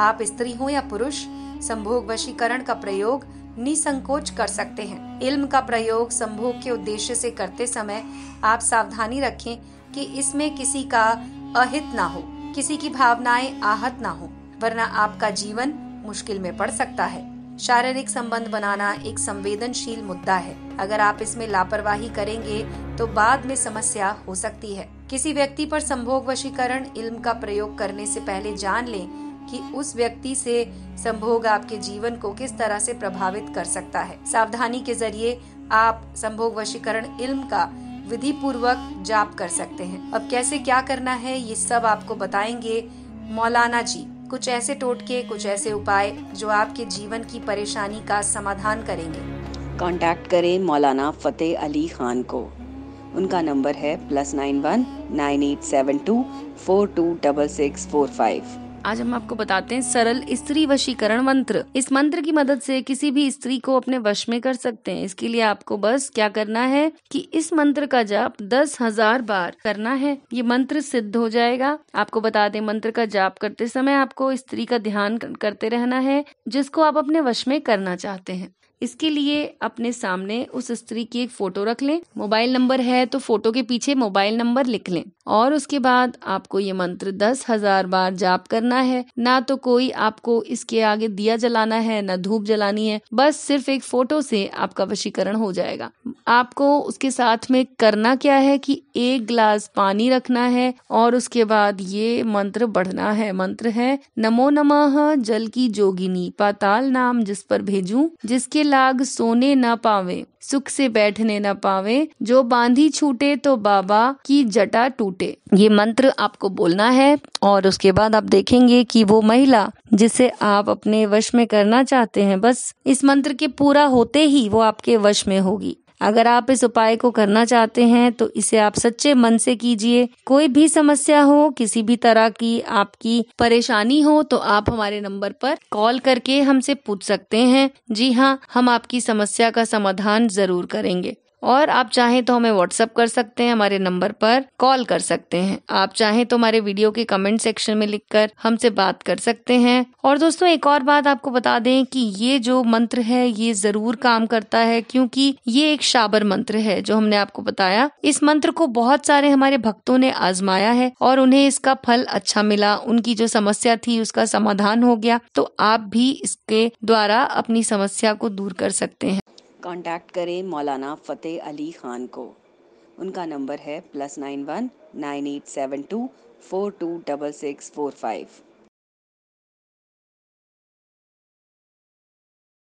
आप स्त्री हो या पुरुष, संभोग वशीकरण का प्रयोग निसंकोच कर सकते हैं। इल्म का प्रयोग संभोग के उद्देश्य से करते समय आप सावधानी रखें कि इसमें किसी का अहित ना हो, किसी की भावनाएं आहत ना हो, वरना आपका जीवन मुश्किल में पड़ सकता है। शारीरिक संबंध बनाना एक संवेदनशील मुद्दा है। अगर आप इसमें लापरवाही करेंगे तो बाद में समस्या हो सकती है। किसी व्यक्ति पर संभोग वशीकरण इल्म का प्रयोग करने से पहले जान लें कि उस व्यक्ति से संभोग आपके जीवन को किस तरह से प्रभावित कर सकता है। सावधानी के जरिए आप संभोग वशीकरण इल्म का विधि पूर्वक जाप कर सकते हैं। अब कैसे क्या करना है ये सब आपको बताएंगे मौलाना जी। कुछ ऐसे टोटके, कुछ ऐसे उपाय जो आपके जीवन की परेशानी का समाधान करेंगे। कांटेक्ट करें मौलाना फतेह अली खान को। उनका नंबर है +91 9872 426645। आज हम आपको बताते हैं सरल स्त्री वशीकरण मंत्र। इस मंत्र की मदद से किसी भी स्त्री को अपने वश में कर सकते हैं। इसके लिए आपको बस क्या करना है कि इस मंत्र का जाप 10,000 बार करना है। ये मंत्र सिद्ध हो जाएगा। आपको बता दें, मंत्र का जाप करते समय आपको स्त्री का ध्यान करते रहना है जिसको आप अपने वश में करना चाहते हैं। इसके लिए अपने सामने उस स्त्री की एक फोटो रख लें। मोबाइल नंबर है तो फोटो के पीछे मोबाइल नंबर लिख लें और उसके बाद आपको ये मंत्र 10,000 बार जाप करना है। ना तो कोई आपको इसके आगे दिया जलाना है, ना धूप जलानी है, बस सिर्फ एक फोटो से आपका वशीकरण हो जाएगा। आपको उसके साथ में करना क्या है कि एक गिलास पानी रखना है और उसके बाद ये मंत्र बढ़ना है। मंत्र है नमो नमः जल की जोगिनी, पाताल नाम जिस पर भेजूं, जिसके लाग सोने न पावे, सुख से बैठने न पावे, जो बांधी छूटे तो बाबा की जटा टूटे। ये मंत्र आपको बोलना है और उसके बाद आप देखेंगे कि वो महिला जिसे आप अपने वश में करना चाहते हैं, बस इस मंत्र के पूरा होते ही वो आपके वश में होगी। अगर आप इस उपाय को करना चाहते हैं तो इसे आप सच्चे मन से कीजिए। कोई भी समस्या हो, किसी भी तरह की आपकी परेशानी हो तो आप हमारे नंबर पर कॉल करके हमसे पूछ सकते हैं। जी हाँ, हम आपकी समस्या का समाधान जरूर करेंगे। और आप चाहें तो हमें व्हाट्सएप कर सकते हैं, हमारे नंबर पर कॉल कर सकते हैं। आप चाहें तो हमारे वीडियो के कमेंट सेक्शन में लिखकर हमसे बात कर सकते हैं। और दोस्तों, एक और बात आपको बता दें कि ये जो मंत्र है ये जरूर काम करता है, क्योंकि ये एक शाबर मंत्र है जो हमने आपको बताया। इस मंत्र को बहुत सारे हमारे भक्तों ने आजमाया है और उन्हें इसका फल अच्छा मिला। उनकी जो समस्या थी उसका समाधान हो गया। तो आप भी इसके द्वारा अपनी समस्या को दूर कर सकते हैं। कांटेक्ट करें मौलाना फतेह अली खान को। उनका नंबर है +91 9872 426645।